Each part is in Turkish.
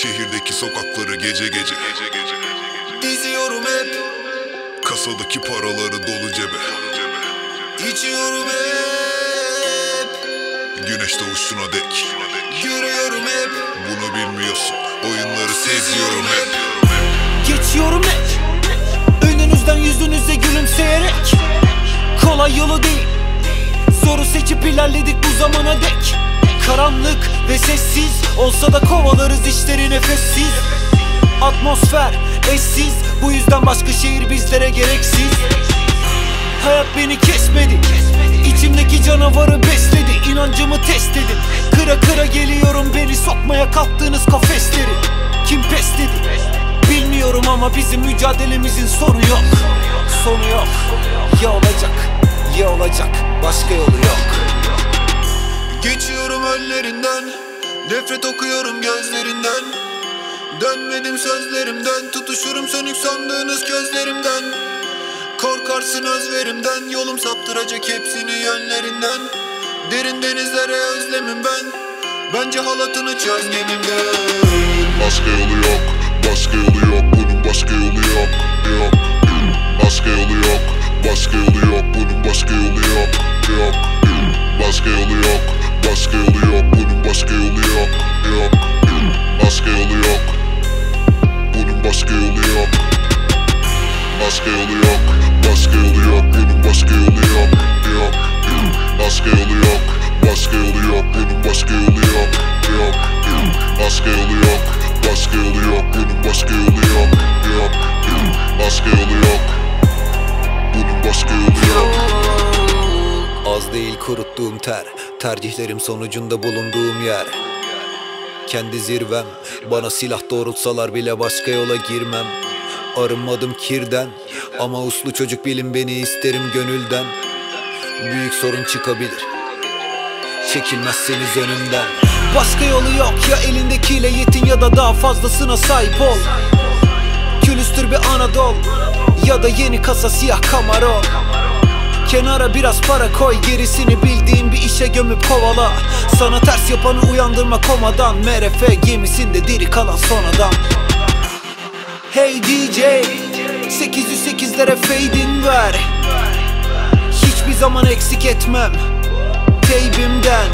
Şehirdeki sokakları gece gece diziyorum hep. Kasadaki paraları dolu cebe İçiyorum hep. Güneş doğuşuna dek görüyorum hep. Bunu bilmiyorsun, oyunları seziyorum hep. Geçiyorum hep önünüzden yüzünüze gülümseyerek. Kolay yolu değil, zoru seçip ilerledik bu zamana dek. Karanlık ve sessiz olsa da kovalarız işleri nefessiz. Atmosfer eşsiz, bu yüzden başka şehir bizlere gereksiz. Hayat beni kesmedi, içimdeki canavarı besledi. İnancımı test edin, kıra kıra geliyorum. Beni sokmaya kalktığınız kafesleri kim besledi bilmiyorum ama bizim mücadelemizin sonu yok. Sonu yok, ya olacak ya olacak, başka yolu yok. Geçiyorum önlerinden, nefret okuyorum gözlerinden. Dönmedim sözlerimden, tutuşurum sönük sandığınız gözlerimden. Korkarsın özverimden, yolum saptıracak hepsini yönlerinden. Derin denizlere özlemim ben, bence halatını çöz gemimden. Başka yolu yok, başka yolu yok, bunun başka yolu yok, yok. Başka yolu yok, başka yolu yok, bunun başka yolu yok, yok. Başka yolu yok, başka yolu yok, bunun başka yolu yok, yok. Başka yolu yok, bunun başka yolu yok. Başka yolu yok, başka yolu yok, bunun başka yolu yok, yok. Başka yolu yok, başka yolu yok, bunun başka yolu yok, yok. Başka yolu yok, başka yolu yok, bunun başka yolu yok, yok. Başka yolu yok, bunun başka yolu yok. Az değil kuruttuğum ter, tercihlerim sonucunda bulunduğum yer. Kendi zirvem, bana silah doğrultsalar bile başka yola girmem. Arınmadım kirden, ama uslu çocuk bilin beni, isterim gönülden. Büyük sorun çıkabilir, çekilmezseniz önümden. Başka yolu yok, ya elindekiyle yetin ya da daha fazlasına sahip ol. Külüstür bir Anadol ya da yeni kasa siyah Camaro. Kenara biraz para koy, gerisini bildiğin bir işe gömüp kovala. Sana ters yapanı uyandırma komadan, MRF gemisinde diri kalan son adam. Hey DJ, 808'lere fade'in ver. Hiçbir zaman eksik etmem teybimden.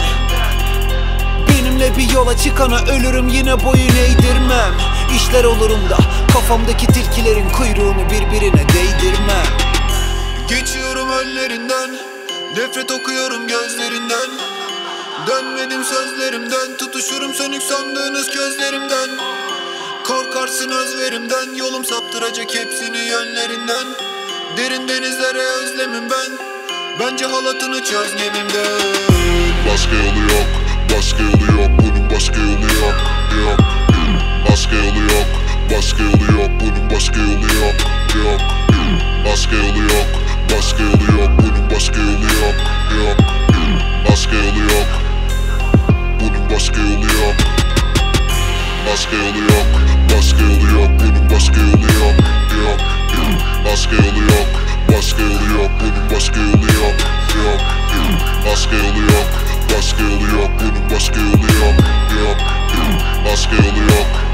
Benimle bir yola çıkana ölürüm, yine boyun eğdirmem. İşler olurum da kafamdaki tilkilerin kuyruğunu birbirine değdirmem. Geçiyorum önlerinden, nefret okuyorum gözlerinden. Dönmedim sözlerimden, tutuşurum sönük sandığınız gözlerimden. Korkarsın özverimden, yolum saptıracak hepsini yönlerinden. Derin denizlere özlemim ben, bence halatını çöz gemimden. Başka yolu yok, başka yolu yok, bunun başka yolu yok, yok. Başka yolu yok, başka yolu yok, bunun başka yolu yok, yok. Başka yolu yok, başka yolu yok, bunun başka yolu yok, yok. Başka yolu yok, bunun başka yolu yok. Başka yolu yok, başka yolu yok, bunun başka yolu yok, yok. Başka yolu yok, başka yolu yok, bunun başka yolu yok, yok. Başka yolu yok, başka yolu yok, bunun başka yolu yok, yok. Başka yolu yok.